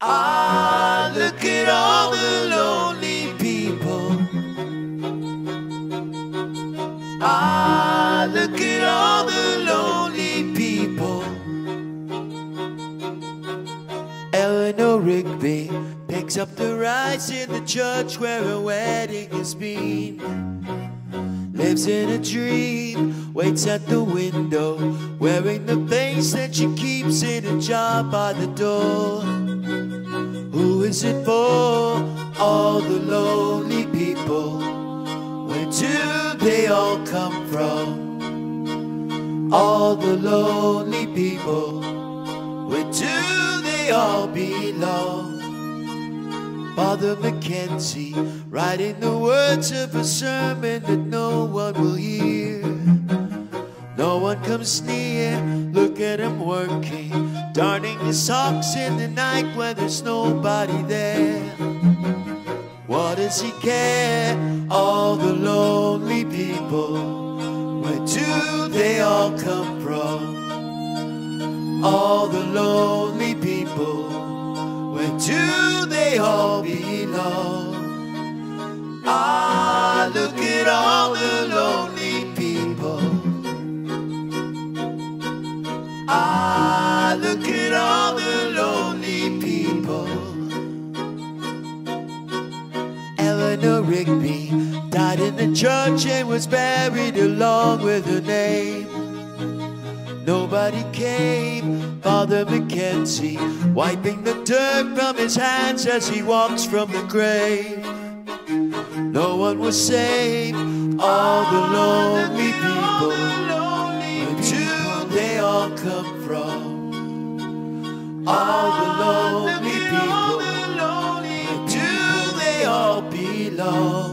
Ah, look at all the lonely people. Ah, look at all the lonely people. Eleanor Rigby picks up the rice in the church where a wedding has been. Lives in a dream, waits at the window, wearing the vase that she keeps in a jar by the door. Who is it for? All the lonely people. Where do they all come from? All the lonely people. Where do they all belong? Father McKenzie, writing the words of a sermon that no one will hear. No one comes near, look at him working, darning his socks in the night when there's nobody there. What does he care? All the lonely people, where do they all come from? All the lonely people, where do they all belong? Ah, look at all the lonely people. Ah, look at all the lonely people. Eleanor Rigby died in the church and was buried along with her name. Nobody came. Father McKenzie wiping the dirt from his hands as he walks from the grave. No one was saved. All the lonely people. Where do they all come from? All the lonely people, where do they all belong?